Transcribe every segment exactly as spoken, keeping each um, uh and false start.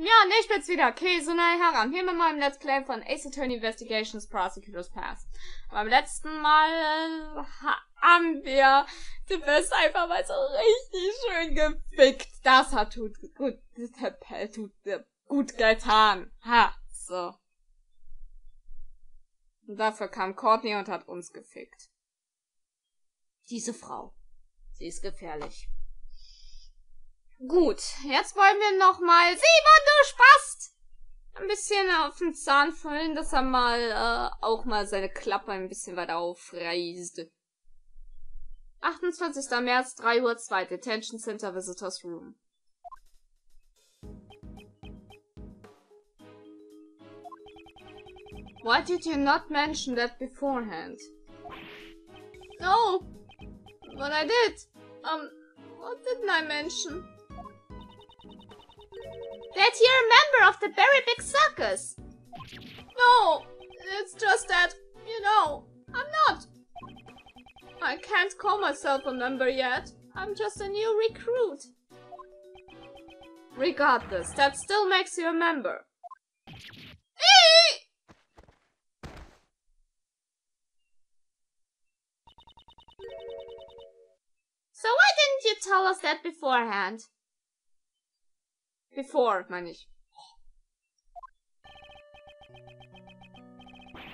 Ja, und ich bin's wieder, Kay Faraday, hier mit meinem Let's Play von Ace Attorney Investigations Prosecutors Pass. Beim letzten Mal äh, haben wir den Best einfach mal so richtig schön gefickt. Das hat tut gut, das tut gut getan. Ha, so. Und dafür kam Courtney und hat uns gefickt. Diese Frau, sie ist gefährlich. Gut, jetzt wollen wir nochmal Simon, du Spast! Ein bisschen auf den Zahn füllen, dass er mal, äh, auch mal seine Klappe ein bisschen weiter aufreißt. achtundzwanzigster März, drei Uhr zwei, Detention Center Visitors Room. Why did you not mention that beforehand? No! But I did! Um, what didn't I mention? That you're a member of the Berry Big Circus! No, it's just that, you know, I'm not. I can't call myself a member yet. I'm just a new recruit. Regardless, that still makes you a member. Eee! So why didn't you tell us that beforehand? Before, meine ich.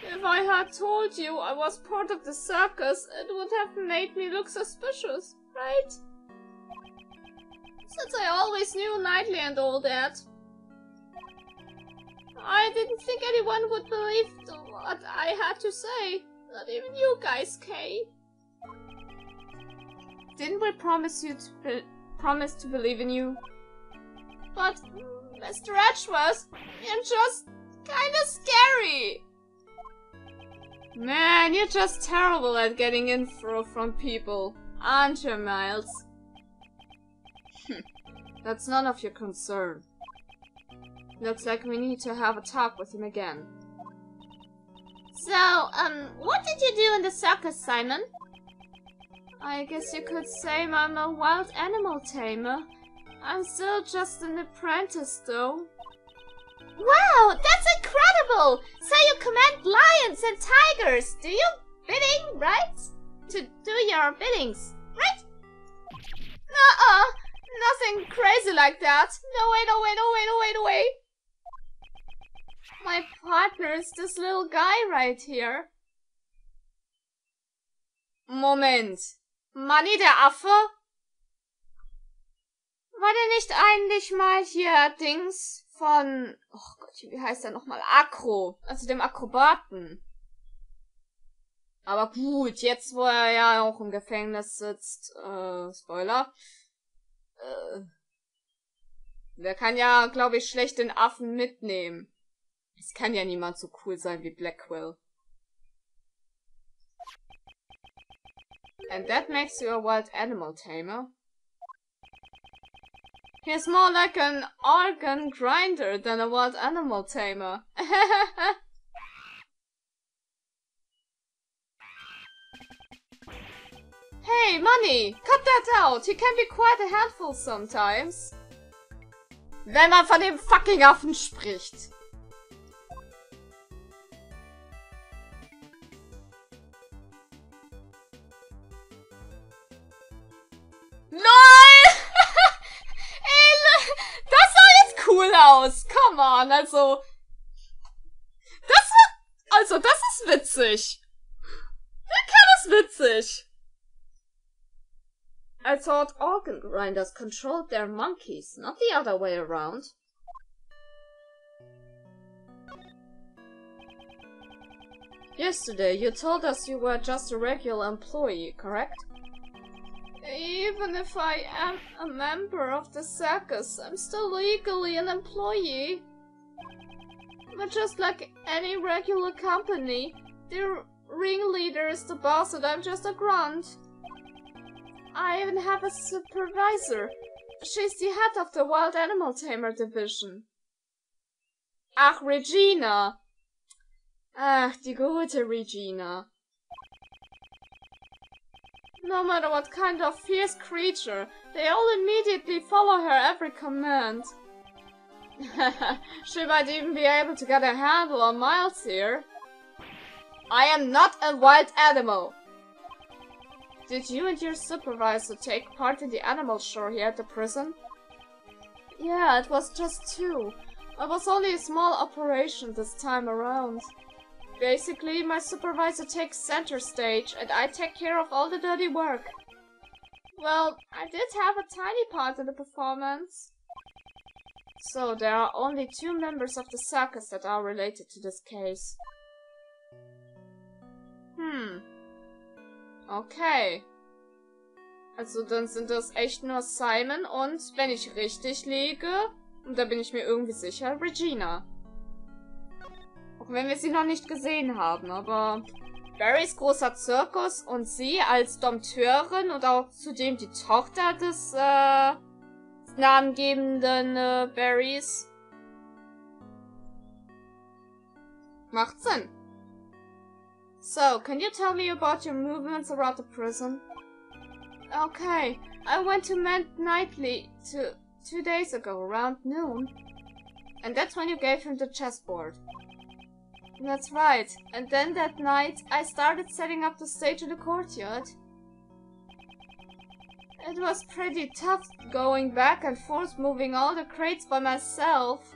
If I had told you I was part of the circus, it would have made me look suspicious, right? Since I always knew Knightley and all that. I didn't think anyone would believe what I had to say. Not even you guys, Kay. Didn't we promise you to be promise to believe in you? But, Mister Edgeworth, you're just kinda scary! Man, you're just terrible at getting info from people, aren't you, Miles? That's none of your concern. Looks like we need to have a talk with him again. So, um, what did you do in the circus, Simon? I guess you could say I'm a wild animal tamer. I'm still just an apprentice, though. Wow, that's incredible! So you command lions and tigers, do you bidding, right? To do your biddings, right? Nuh-uh, nothing crazy like that. No way, no way, no way, no way, no way. My partner is this little guy right here. Moment, Manni der Affe? War der nicht eigentlich mal hier Dings von, oh Gott, wie heißt der nochmal, Akro, also dem Akrobaten? Aber gut, jetzt wo er ja auch im Gefängnis sitzt, äh, Spoiler, äh, der kann ja, glaube ich, schlecht den Affen mitnehmen. Es kann ja niemand so cool sein wie Blackwell. And that makes you a wild animal tamer? He's more like an organ grinder than a wild animal tamer. Hey, Manni, cut that out. He can be quite a handful sometimes. Wenn man von dem fucking Affen spricht. Come on, also. Das wird, also, das ist witzig. Der Kerl ist witzig. I thought organ grinders controlled their monkeys, not the other way around. Yesterday, you told us you were just a regular employee, correct? Even if I am a member of the circus, I'm still legally an employee. But just like any regular company, the ringleader is the boss and I'm just a grunt. I even have a supervisor. She's the head of the Wild Animal Tamer Division. Ach, Regina! Ach, die gute Regina. No matter what kind of fierce creature, they all immediately follow her every command. She might even be able to get a handle on Miles here. I am not a wild animal! Did you and your supervisor take part in the animal show here at the prison? Yeah, it was just two. It was only a small operation this time around. Basically, my supervisor takes center stage and I take care of all the dirty work. Well, I did have a tiny part in the performance. So there are only two members of the circus that are related to this case. Hmm. Okay. Also dann sind das echt nur Simon und, wenn ich richtig liege, und da bin ich mir irgendwie sicher, Regina. Auch wenn wir sie noch nicht gesehen haben, aber... Berrys großer Zirkus und sie als Dompteurin und auch zudem die Tochter des, äh... namengebenden äh, Berrys. Macht Sinn. So, can you tell me about your movements around the prison? Okay, I went to Mount Knightley two, two days ago, around noon. And that's when you gave him the chessboard. That's right. And then that night, I started setting up the stage in the courtyard. It was pretty tough going back and forth, moving all the crates by myself.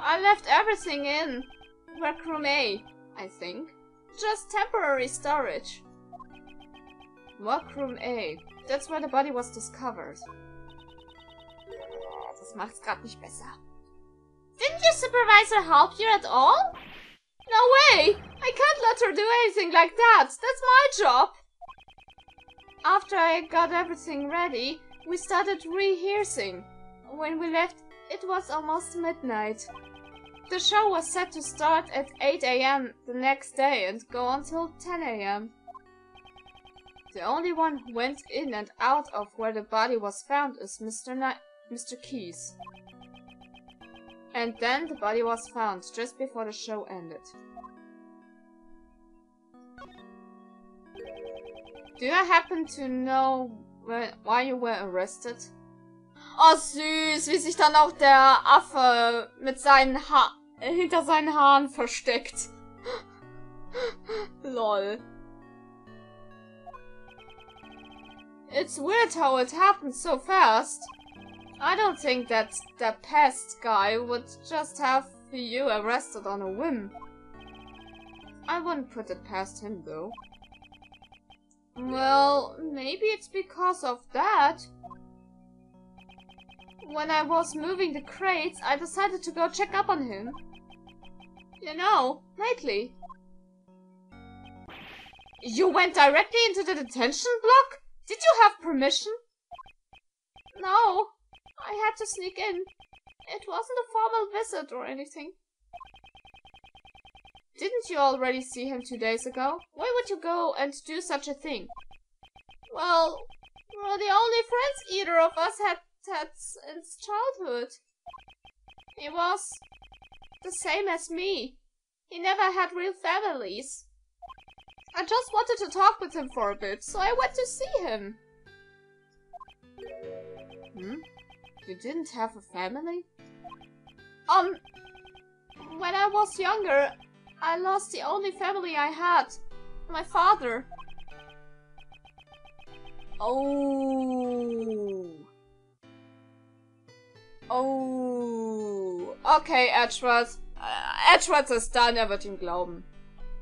I left everything in. Workroom A, I think. Just temporary storage. Workroom A. That's where the body was discovered. Das macht's grad nicht besser. Didn't your supervisor help you at all? No way! I can't let her do anything like that! That's my job! After I got everything ready, we started rehearsing. When we left, it was almost midnight. The show was set to start at eight A M the next day and go until ten A M The only one who went in and out of where the body was found is Mister Ni- Mister Keys. And then the body was found just before the show ended. Do you happen to know why you were arrested? Oh süß, wie sich dann auch der Affe mit seinen ha hinter seinen Haaren versteckt. Lol. It's weird how it happened so fast. I don't think that the pest guy would just have you arrested on a whim. I wouldn't put it past him though. Well, maybe it's because of that. When I was moving the crates, I decided to go check up on him. You know, Knightley. You went directly into the detention block? Did you have permission? No, I had to sneak in. It wasn't a formal visit or anything. Didn't you already see him two days ago? Why would you go and do such a thing? Well, we're the only friends either of us had had since childhood. He was the same as me. He never had real families. I just wanted to talk with him for a bit, so I went to see him. Hmm? You didn't have a family? Um, when I was younger, I lost the only family I had, my father. Oh. Oh. Okay, Edgeworth. Uh, Edgeworth ist dran, er wird ihm glauben.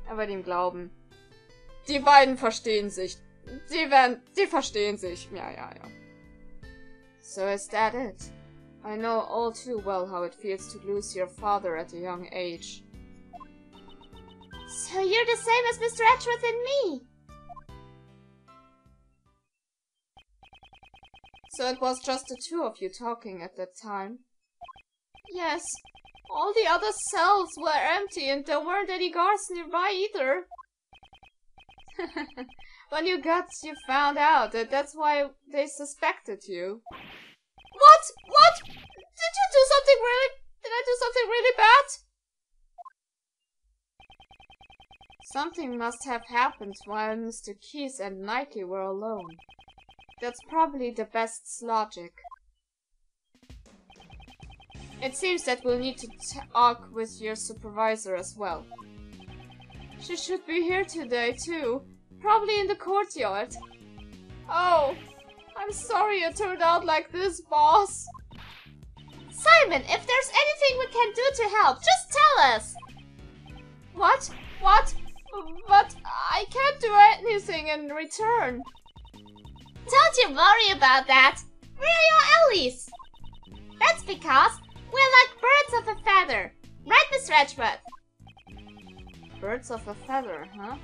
Er wird ihm glauben. Die beiden verstehen sich. Die werden, die verstehen sich. Ja, ja, ja. So is that it? I know all too well how it feels to lose your father at a young age. So you're the same as Mister Edgeworth and me! So it was just the two of you talking at that time? Yes. All the other cells were empty and there weren't any guards nearby either. When you got, you found out that that's why they suspected you. What? What? Did you do something really... Did I do something really bad? Something must have happened while Mister Keys and Nike were alone. That's probably the best logic. It seems that we'll need to talk with your supervisor as well. She should be here today, too. Probably in the courtyard. Oh, I'm sorry it turned out like this, boss. Simon, if there's anything we can do to help, just tell us! What? What? But I can't do anything in return. Don't you worry about that. We're your allies. That's because we're like birds of a feather. Right, Miss Edgeworth? Birds of a feather, huh?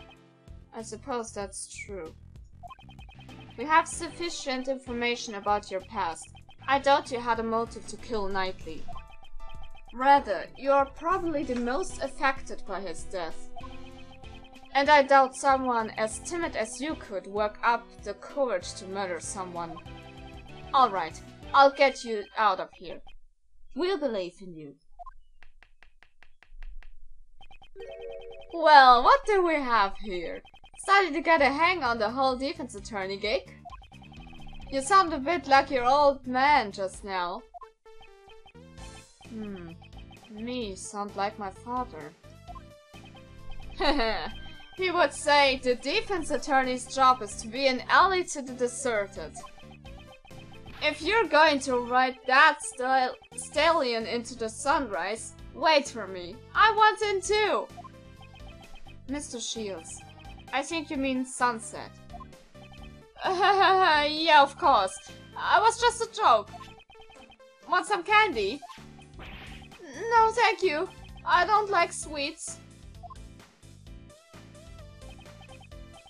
I suppose that's true. We have sufficient information about your past. I doubt you had a motive to kill Knightley. Rather, you're probably the most affected by his death. And I doubt someone as timid as you could work up the courage to murder someone. Alright, I'll get you out of here. We'll believe in you. Well, what do we have here? Starting to get a hang on the whole defense attorney gig? You sound a bit like your old man just now. Hmm, me sound like my father. Haha, he would say the defense attorney's job is to be an ally to the deserted. If you're going to ride that stal stallion into the sunrise, wait for me. I want in too! Mister Shields, I think you mean sunset. Yeah, of course. I was just a joke. Want some candy? No, thank you. I don't like sweets.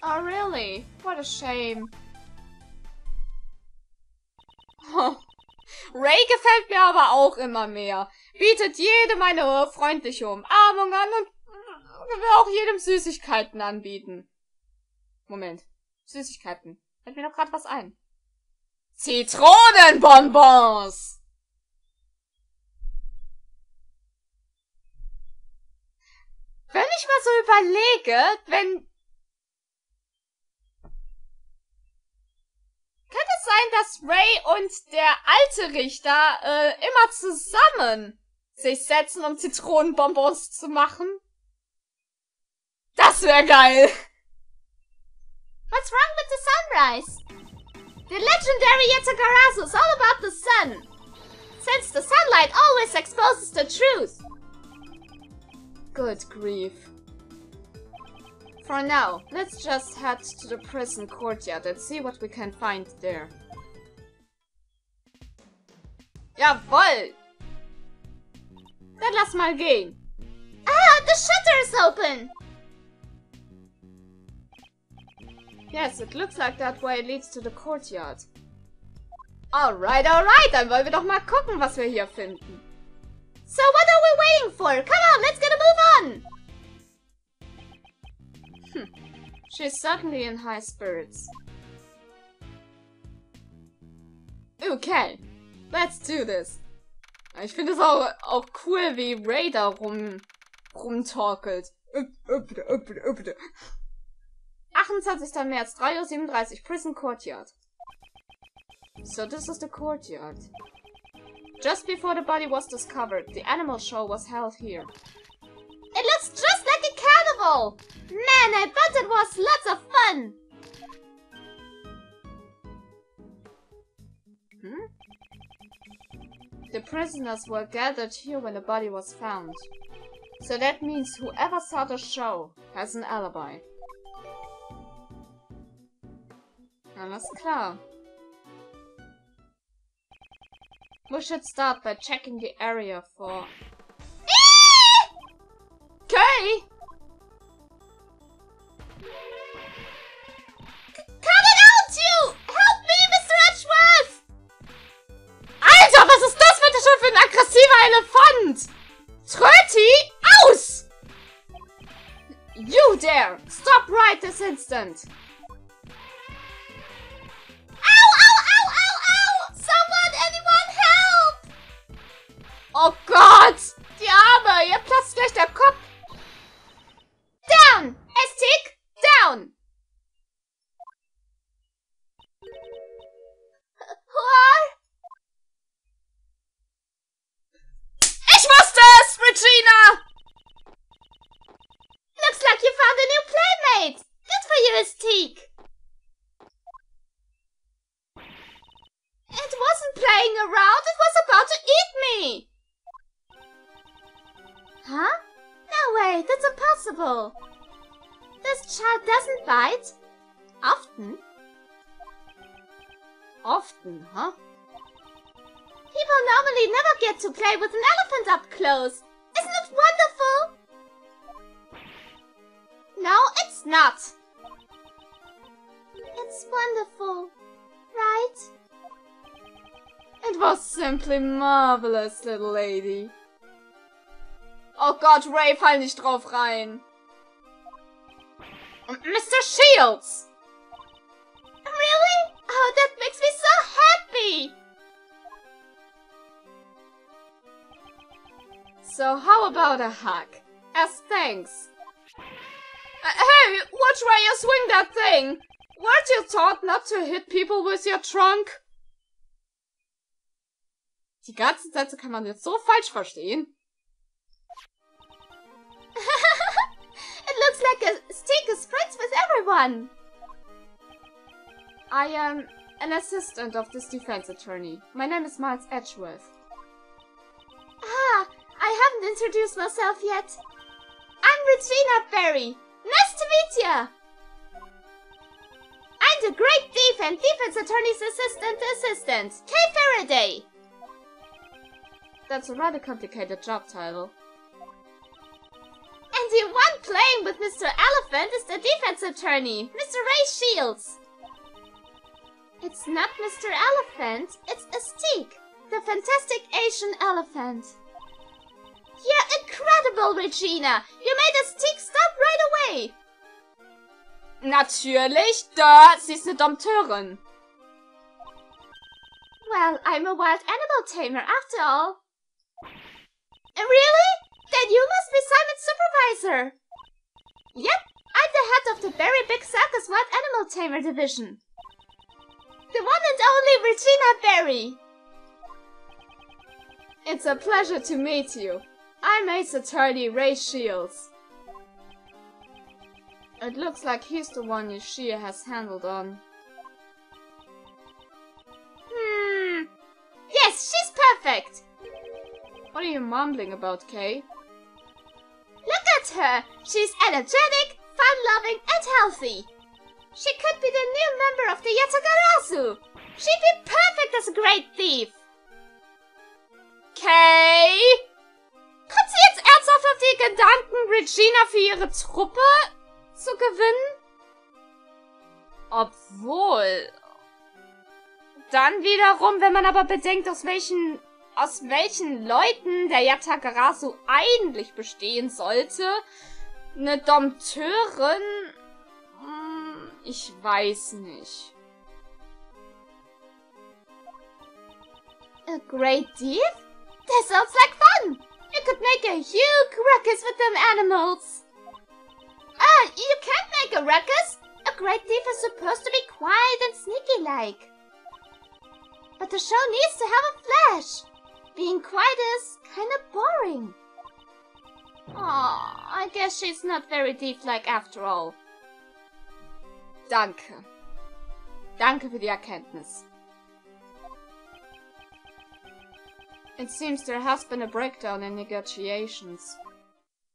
Oh, really? What a shame. Ray gefällt mir aber auch immer mehr. Bietet jedem eine freundliche Umarmung an und will auch jedem Süßigkeiten anbieten. Moment. Süßigkeiten. Fällt mir doch gerade was ein. Zitronenbonbons! Wenn ich mal so überlege, wenn... Kann es sein, dass Ray und der alte Richter äh, immer zusammen sich setzen, um Zitronenbonbons zu machen? Das wäre geil! What's wrong with the sunrise? The legendary Yatagarasu is all about the sun, since the sunlight always exposes the truth. Good grief. For now, let's just head to the prison courtyard and see what we can find there. Jawohl! Dann lass mal gehen. Ah, the shutter is open! Yes, it looks like that way leads to the courtyard. Alright, alright, dann wollen wir doch mal gucken, was wir hier finden. So what are we waiting for? Come on, let's get a move on! She's certainly in high spirits. Okay, let's do this. Ich finde es auch, auch cool, wie Ray da rum, rumtorkelt. achtundzwanzigster März, drei Uhr siebenunddreißig, Prison Courtyard. So this is the courtyard. Just before the body was discovered, the animal show was held here. It looks just like a carnival! Man, I bet it was lots of fun! Hmm? The prisoners were gathered here when the body was found. So that means whoever saw the show has an alibi. Alles klar. We should start by checking the area for... Kay! Cut it out, you! Help me, Mister Edgeworth! Alter, was ist das bitte schon für ein aggressiver Elefant? Tröti, aus! You there! Stop right this instant! Ow, ow, ow, ow, ow! Someone, anyone, help! Oh Gott! Die Arme! Ihr platzt gleich der Kopf! Down! Astique! Down! Who are? playing around, it was about to eat me! Huh? No way, that's impossible! This child doesn't bite. Often. Often, huh? People normally never get to play with an elephant up close. Isn't it wonderful? No, it's not. It's wonderful, right? It was simply marvelous, little lady. Oh Gott, Ray, fall nicht drauf rein. Mister Shields! Really? Oh, that makes me so happy! So how about a hug? As thanks. Uh, hey, watch where you swing that thing! Weren't you taught not to hit people with your trunk? Die ganzen Sätze kann man jetzt so falsch verstehen. It looks like Astique is friends with everyone! I am an assistant of this defense attorney. My name is Miles Edgeworth. Ah, I haven't introduced myself yet. I'm Regina Berry. Nice to meet you! I'm the great thief and defense attorney's assistant assistant, Kay Faraday. That's a rather complicated job title. And the one playing with Mister Elephant is the defense attorney, Mister Ray Shields. It's not Mister Elephant, it's Astique, the fantastic Asian elephant. You're incredible, Regina! You made Astique stop right away! Natürlich, da, sie ist eine Dompteurin. Well, I'm a wild animal tamer after all. Really? Then you must be Simon's supervisor. Yep, I'm the head of the Berry Big Circus Wild Animal Tamer Division. The one and only Regina Berry! It's a pleasure to meet you. I'm Ace Attorney Ray Shields. It looks like he's the one Yashia has handled on. Hmm... Yes, she's perfect! What are you mumbling about, Kay? Look at her! She's energetic, fun-loving and healthy! She could be the new member of the Yatagarasu! She'd be perfect as a great thief! Kay? Kommt sie jetzt ernsthaft auf die Gedanken, Regina für ihre Truppe zu gewinnen? Obwohl... Dann wiederum, wenn man aber bedenkt, aus welchen... aus welchen Leuten der Yatagarasu eigentlich bestehen sollte... Eine Dompteurin... Ich weiß nicht. A great thief? That sounds like fun! You could make a huge ruckus with them animals! Ah, you can't make a ruckus! A great thief is supposed to be quiet and sneaky-like. But the show needs to have a flash! Being quiet is kinda boring. Aw, I guess she's not very thief-like after all. Danke. Danke für die Erkenntnis. It seems there has been a breakdown in negotiations.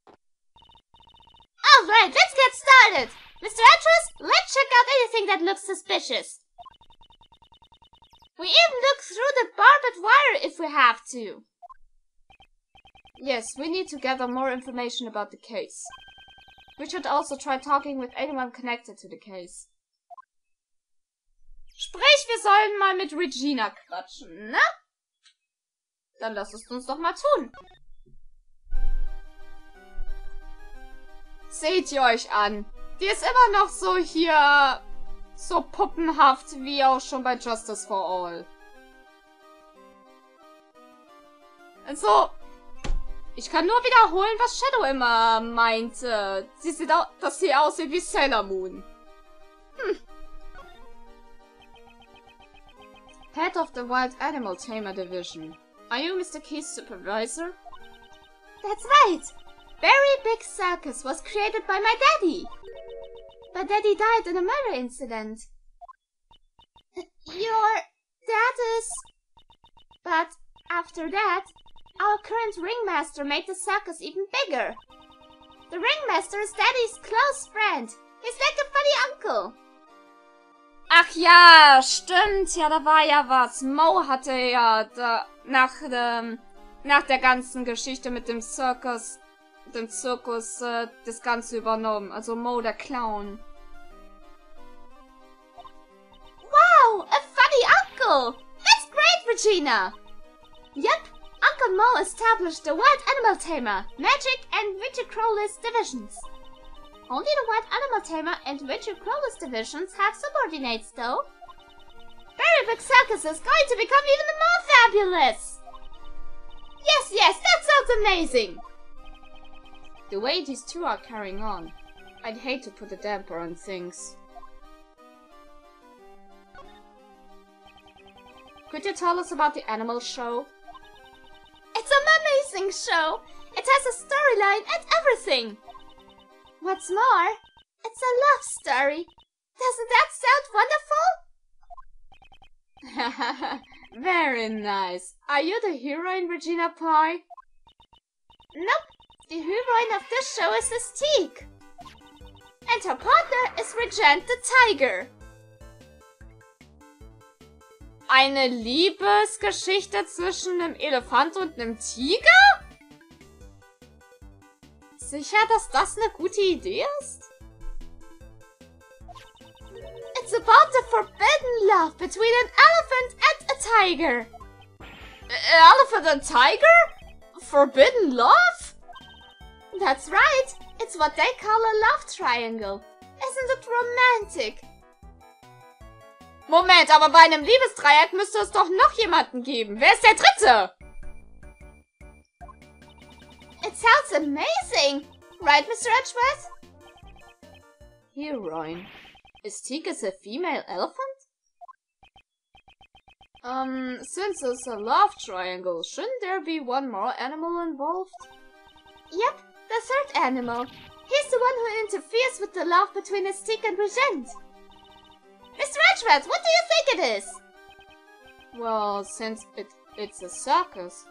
Alright, let's get started! Mister Atlas, let's check out anything that looks suspicious. We even look through the barbed wire if we have to. Yes, we need to gather more information about the case. We should also try talking with anyone connected to the case. Sprich, wir sollen mal mit Regina quatschen, ne? Dann lass es uns doch mal tun. Seht ihr euch an. Die ist immer noch so hier... so puppenhaft wie auch schon bei Justice for All. Also... Ich kann nur wiederholen, was Shadow immer meinte. Sie sieht auch, dass sie aussieht wie Sailor Moon. Hm. Head of the Wild Animal Tamer Division. Are you Mister Key's supervisor? That's right. Berry Big Circus was created by my daddy. But daddy died in a murder incident. Your dad is After that, our current ringmaster made the circus even bigger. The ringmaster is Daddy's close friend. He's like a funny uncle. Ach ja, stimmt. Ja, da war ja was. Mo hatte ja da, nach, dem, nach der ganzen Geschichte mit dem Circus, dem Zirkus äh, das Ganze übernommen. Also Mo, der Clown. Wow, a funny uncle. That's great, Regina. Yep. Uncle Mo established the Wild Animal Tamer, Magic and Richard Crowley's divisions. Only the Wild Animal Tamer and Richard Crowley's divisions have subordinates, though. Berry Big Circus is going to become even more fabulous! Yes, yes, that sounds amazing! The way these two are carrying on, I'd hate to put a damper on things. Could you tell us about the animal show? It's an amazing show! It has a storyline and everything! What's more, it's a love story! Doesn't that sound wonderful? Very nice! Are you the heroine, Regina Pye? Nope! The heroine of this show is Astique! And her partner is Regent the Tiger! Eine Liebesgeschichte zwischen einem Elefant und einem Tiger? Sicher, dass das eine gute Idee ist? It's about the forbidden love between an elephant and a tiger. An elephant and tiger? Forbidden love? That's right. It's what they call a love triangle. Isn't it romantic? Moment, aber bei einem Liebesdreieck müsste es doch noch jemanden geben. Wer ist der Dritte? It sounds amazing, right, Mister Edgeworth? Heroine. Is Tigus a female elephant? Um, since it's a love triangle, shouldn't there be one more animal involved? Yep, the third animal. He's the one who interferes with the love between Astique and Regent. Mister Edgeworth, what do you think it is? Well, since it, it's a circus,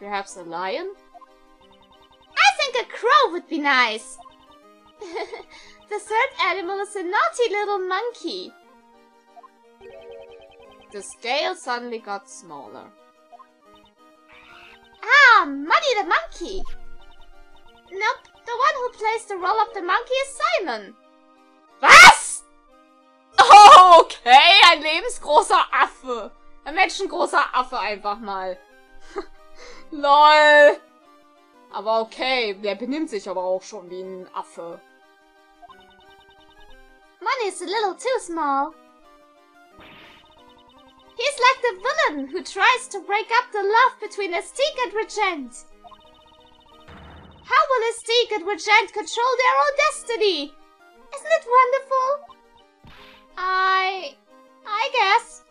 perhaps a lion? I think a crow would be nice! The third animal is a naughty little monkey. The scale suddenly got smaller. Ah, Muddy the monkey! Nope, the one who plays the role of the monkey is Simon. Was? Okay, ein lebensgroßer Affe. Ein menschengroßer Affe einfach mal. Lol. Aber okay, der benimmt sich aber auch schon wie ein Affe. Money is a little too small. He's like the villain who tries to break up the love between Astique and Regent. How will Astique and Regent control their own destiny? Isn't it wonderful? I... I guess.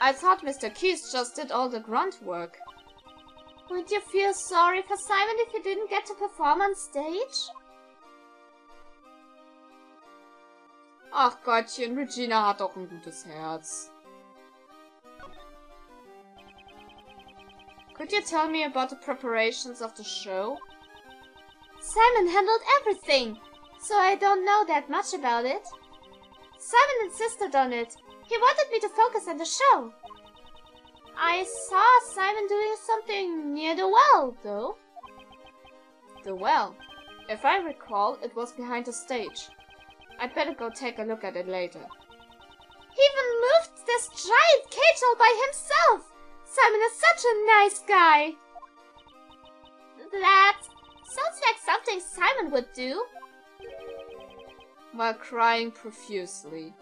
I thought Mister Keys just did all the grunt work. Would you feel sorry for Simon if he didn't get to perform on stage? Ach Gottchen, Regina hat doch ein gutes Herz. Could you tell me about the preparations of the show? Simon handled everything. So I don't know that much about it. Simon insisted on it. He wanted me to focus on the show. I saw Simon doing something near the well, though. The well? If I recall, it was behind the stage. I'd better go take a look at it later. He even moved this giant cage all by himself! Simon is such a nice guy! That sounds like something Simon would do. While crying profusely.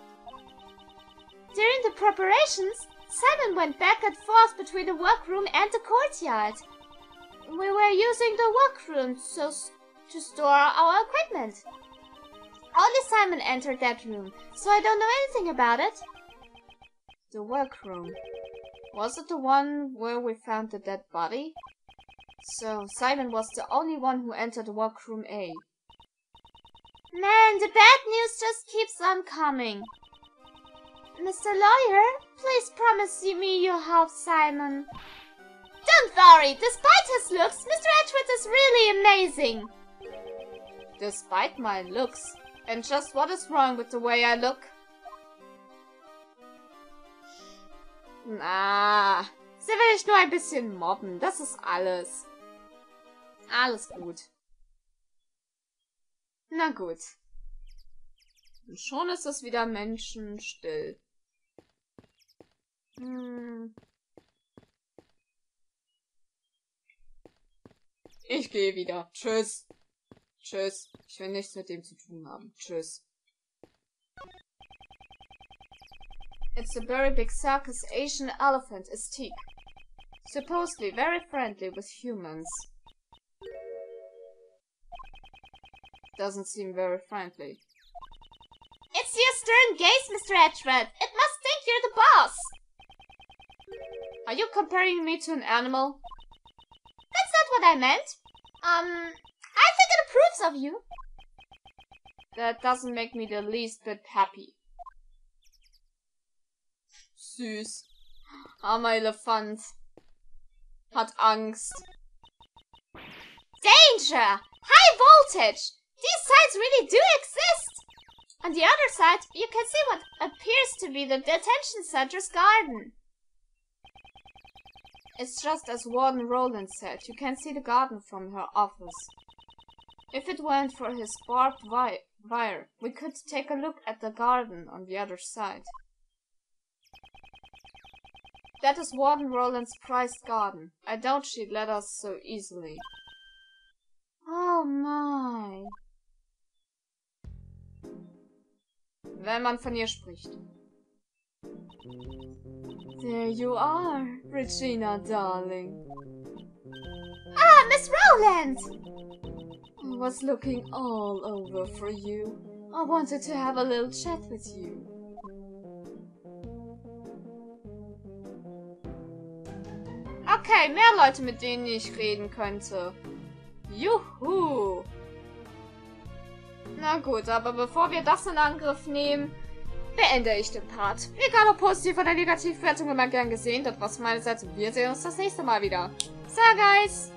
During the preparations, Simon went back and forth between the workroom and the courtyard. We were using the workroom so to store our equipment. Only Simon entered that room, so I don't know anything about it. The workroom. Was it the one where we found the dead body? So Simon was the only one who entered workroom A. Man, the bad news just keeps on coming. Mister Lawyer, please promise promise me your help, Simon. Don't worry, despite his looks, Mister Edgeworth is really amazing. Despite my looks, and just what is wrong with the way I look? Na, sie will ich nur ein bisschen mobben, das ist alles. Alles gut. Na gut. Und schon ist es wieder menschenstill. Hm. Ich gehe wieder. Tschüss. Tschüss. Ich will nichts mit dem zu tun haben. Tschüss. It's the Berry Big Circus Asian elephant, Astique. Supposedly very friendly with humans. Doesn't seem very friendly. It's your stern gaze, Mister Edgeworth. It must think you're the boss. Are you comparing me to an animal? That's not what I meant. Um, I think it approves of you. That doesn't make me the least bit happy. Süß. Armer Elefant. Hat Angst. Danger! High voltage! These sites really do exist! On the other side, you can see what appears to be the detention center's garden. It's just as Warden Roland said, you can see the garden from her office. If it weren't for his barbed wire, we could take a look at the garden on the other side. That is Warden Roland's prized garden. I doubt she'd let us so easily. Oh my. Wenn man von ihr spricht. There you are, Regina, darling. Ah, Miss Roland! I was looking all over for you. I wanted to have a little chat with you. Okay, mehr Leute, mit denen ich reden könnte. Juhu! Na gut, aber bevor wir das in Angriff nehmen, beende ich den Part. Egal ob positiv oder negativ, Wertung immer gern gesehen. Das war's meinerseits und wir sehen uns das nächste Mal wieder. So, guys!